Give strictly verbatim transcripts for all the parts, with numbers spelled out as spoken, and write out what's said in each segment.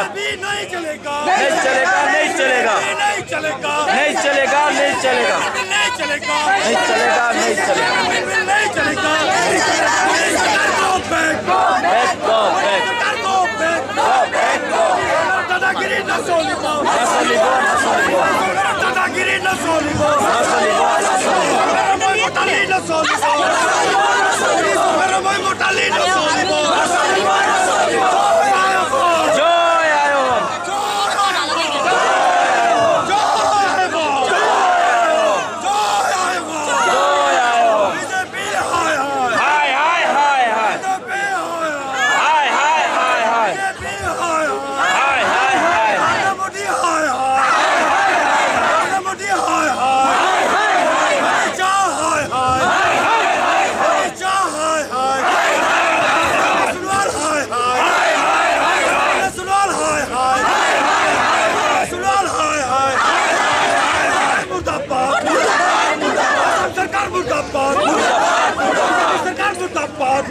नहीं नहीं चलेगा नहीं चलेगा नहीं चलेगा नहीं चलेगा नहीं चलेगा नहीं चलेगा नहीं चलेगा नहीं चलेगा नहीं चलेगा नहीं चलेगा दादागिरी न सोलिबो दादागिरी न सोलिबो मोटाली न सोलिबो मोटाली न सोलिबो मुर्दाबाद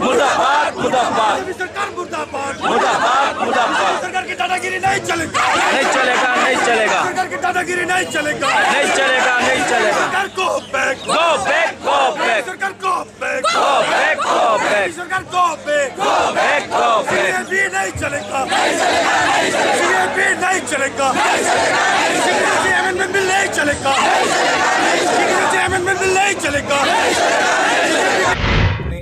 मुर्दाबाद सरकार मुर्दाबाद मुर्दाबाद मुर्दाबाद सरकार की दादागिरी नहीं चलेगा नहीं चलेगा नहीं चलेगा सरकार की दादागिरी नहीं चलेगा नहीं चलेगा नहीं चलेगा सरकार को back go back go back सरकार को back go back go back सरकार को back go back go back भी नहीं चलेगा नहीं चलेगा नहीं चलेगा भी नहीं चलेगा नहीं चलेगा अमेंडमेंट बिल नहीं चलेगा नहीं चलेगा अमेंडमेंट बिल नहीं चलेगा।